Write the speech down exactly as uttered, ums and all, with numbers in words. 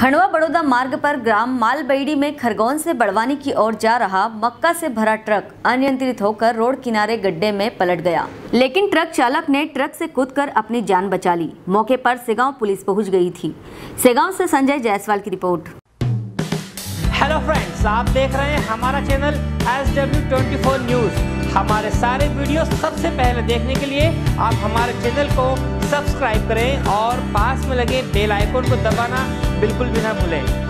खंडवा बड़ौदा मार्ग पर ग्राम मालबैड़ी में खरगोन से बड़वानी की ओर जा रहा मक्का से भरा ट्रक अनियंत्रित होकर रोड किनारे गड्ढे में पलट गया, लेकिन ट्रक चालक ने ट्रक से कूदकर अपनी जान बचा ली। मौके पर सिगांव पुलिस पहुंच गई थी। सिगांव से संजय जायसवाल की रिपोर्ट। हेलो फ्रेंड्स, आप देख रहे हैं हमारा चैनल एस न्यूज। हमारे सारे वीडियो सबसे पहले देखने के लिए आप हमारे चैनल को सब्सक्राइब करें और पास में लगे बेल आइकन को दबाना बिल्कुल भी ना भूलें।